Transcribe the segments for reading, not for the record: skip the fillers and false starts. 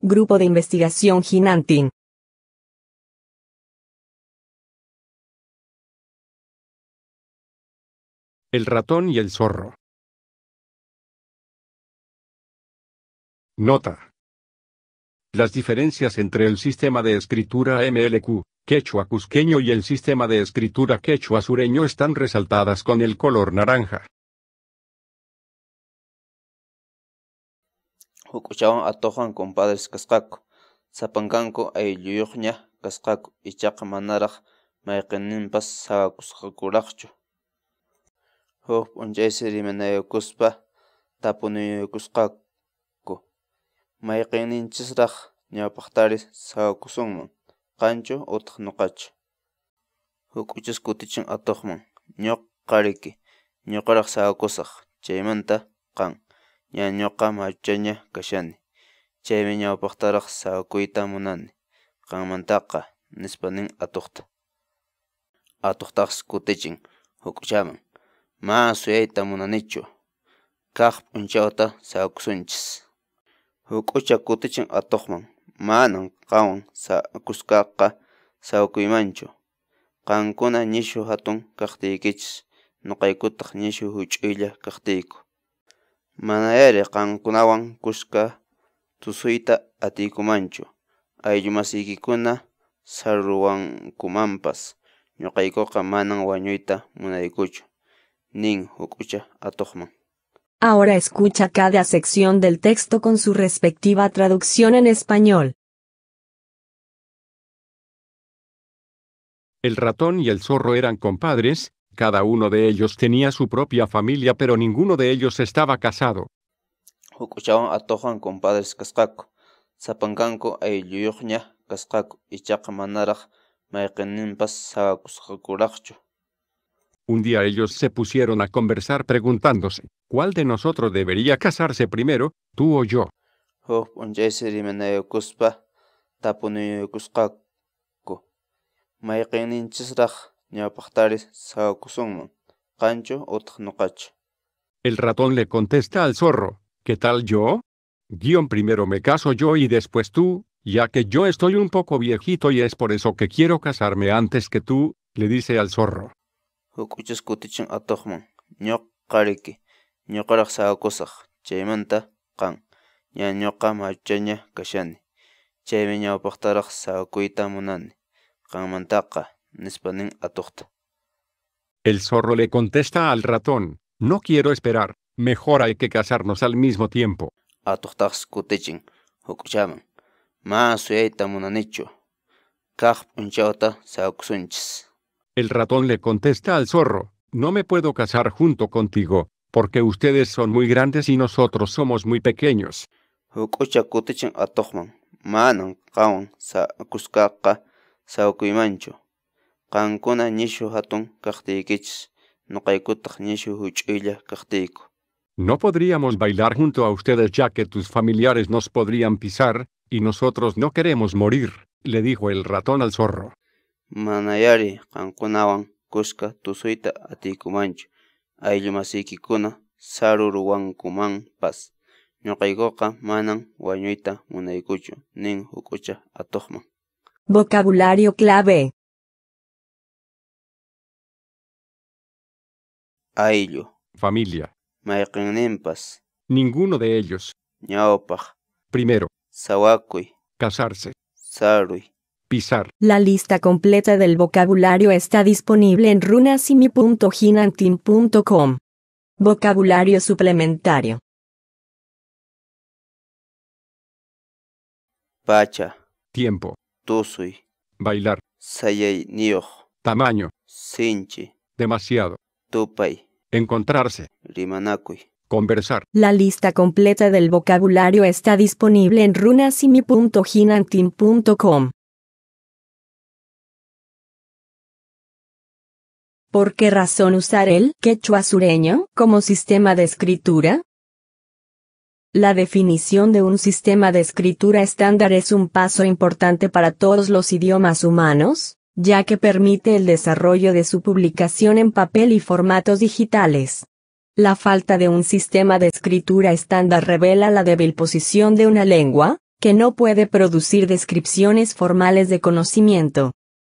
Grupo de Investigación Ginantin. El ratón y el zorro. Nota: las diferencias entre el sistema de escritura MLQ, quechua cusqueño y el sistema de escritura quechua sureño están resaltadas con el color naranja. Hukuchawan atojan compadres cascaco, zapancanco aylluyuña cascaco, y chaca manaraj, maiqenimpas sakuscacuracho. Huk punchaisirimenayocuspa, tapunuyocuscaco, maiqeninchisraj, ñapajtaris sakusunman, cancho o tajnocacho. Hukuchis kutichin atojman, ñoq qariki, ñoqaraj sakusaj, chaymanta, can. Ñañoqa machaña kashani, chaymi ñawpaqtaraq saakuyta munani, qanmantaqa nispanin atuqta. Atuqtaqs kutichin, hukuchaman, maa suyayta munanichu, kaq p'unchawta saakusunchis. Hukucha kutichin atuqman, manan qawan saakusqaqa saakuymanchu, qankuna nishu hatun kaqtiykichis, nuqaykutaq nishu huch'uylla kaqtiyku. Manayari qankunawan kuska tusuyta atikumanchu, ayllumasiykiykuna sarruwankumanpas, ñoqaykuqa manan wañuyta munaykuchu, nin hukucha atuqman. Ahora escucha cada sección del texto con su respectiva traducción en español. El ratón y el zorro eran compadres. Cada uno de ellos tenía su propia familia, pero ninguno de ellos estaba casado. Hukuchawan atojan compadres cascaco, zapancanco aylluyuña cascaco, y chaca manaraj, maiqenimpas sakuscacuracho. Un día ellos se pusieron a conversar preguntándose, ¿cuál de nosotros debería casarse primero, tú o yo? Huk punchaisirimenayocuspa, tapunuyocuscaco, maiqeninchisraj, ñapajtaris sakusunman, cancho o tajnocacho. El ratón le contesta al zorro, ¿qué tal yo? Primero me caso yo y después tú, ya que yo estoy un poco viejito y es por eso que quiero casarme antes que tú, le dice al zorro. Hukuchis kutichin atojman, ñoq qariki, ñoqaraj sakusaj, chaymanta, qan, ñañoqa machaña kashani, chaymi ñawpajtaraj sakuyta munani, qanmantaqa nispanin atuqta. El zorro le contesta al ratón, no quiero esperar, mejor hay que casarnos al mismo tiempo. Atuqtaqs kutichin, hukuchaman, maa suyayta munanichu, kaq p'unchawta saakusunchis. El ratón le contesta al zorro, no me puedo casar junto contigo, porque ustedes son muy grandes y nosotros somos muy pequeños. Hukucha kutichin atuqman, maanan qawan saakusqaqa saakuymanchu, qankuna nishu hatun kaqtiykichis, nuqaykutaq nishu huch'uylla kaqtiyku. No podríamos bailar junto a ustedes ya que tus familiares nos podrían pisar, y nosotros no queremos morir, le dijo el ratón al zorro. Manayari qankunawan kuska tusuyta atikumanchu, ayllumasiykiykuna sarurwankumanpas, ñoqaykuqa manan wañuyta munaykuchu, nin hukucha atuqman. Vocabulario clave: ayllu, familia; maiqenimpas, ninguno de ellos; ñawpaj, primero; sawakuy, casarse; saruy, pisar. La lista completa del vocabulario está disponible en runasimi.ginantin.com. Vocabulario suplementario: pacha, tiempo; tusuy, bailar; sayay niyoj, tamaño; sinchi, demasiado; tupay, encontrarse; rimanakuy, conversar. La lista completa del vocabulario está disponible en runasimi.hinantin.com. ¿Por qué razón usar el quechua sureño como sistema de escritura? La definición de un sistema de escritura estándar es un paso importante para todos los idiomas humanos, ya que permite el desarrollo de su publicación en papel y formatos digitales. La falta de un sistema de escritura estándar revela la débil posición de una lengua, que no puede producir descripciones formales de conocimiento.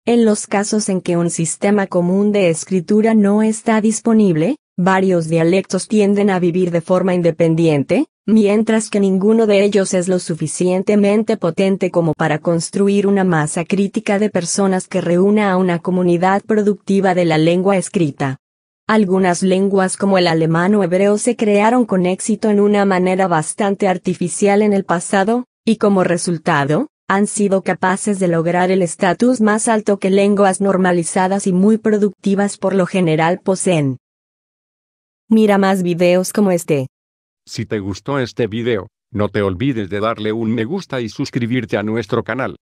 En los casos en que un sistema común de escritura no está disponible, varios dialectos tienden a vivir de forma independiente, mientras que ninguno de ellos es lo suficientemente potente como para construir una masa crítica de personas que reúna a una comunidad productiva de la lengua escrita. Algunas lenguas como el alemán o hebreo se crearon con éxito en una manera bastante artificial en el pasado, y como resultado, han sido capaces de lograr el estatus más alto que lenguas normalizadas y muy productivas por lo general poseen. Mira más videos como este. Si te gustó este video, no te olvides de darle un me gusta y suscribirte a nuestro canal.